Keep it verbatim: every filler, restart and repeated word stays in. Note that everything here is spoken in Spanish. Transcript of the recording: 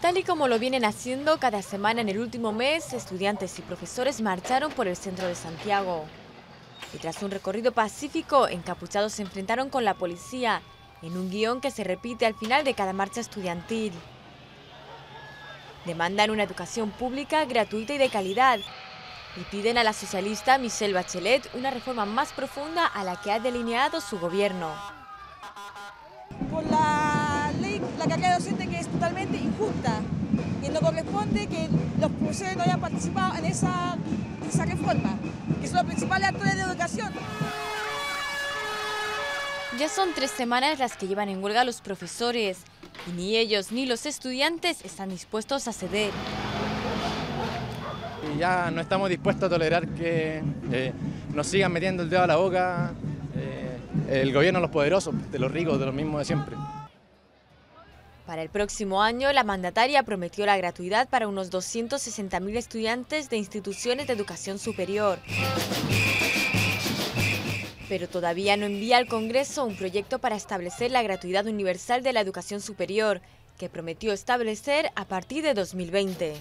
Tal y como lo vienen haciendo cada semana en el último mes, estudiantes y profesores marcharon por el centro de Santiago. Y tras un recorrido pacífico, encapuchados se enfrentaron con la policía, en un guión que se repite al final de cada marcha estudiantil. Demandan una educación pública, gratuita y de calidad. Y piden a la socialista Michelle Bachelet una reforma más profunda a la que ha delineado su gobierno. Con la ley, la carga docente, que es totalmente injusta, y no corresponde que los profesores no hayan participado en esa, en esa reforma, que son los principales actores de educación. Ya son tres semanas las que llevan en huelga los profesores, y ni ellos ni los estudiantes están dispuestos a ceder. Y ya no estamos dispuestos a tolerar que eh, nos sigan metiendo el dedo a la boca eh, el gobierno de los poderosos, de los ricos, de los mismos de siempre. Para el próximo año, la mandataria prometió la gratuidad para unos doscientos sesenta mil estudiantes de instituciones de educación superior. Pero todavía no envía al Congreso un proyecto para establecer la gratuidad universal de la educación superior, que prometió establecer a partir de dos mil veinte.